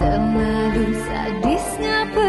termadu sadisnya.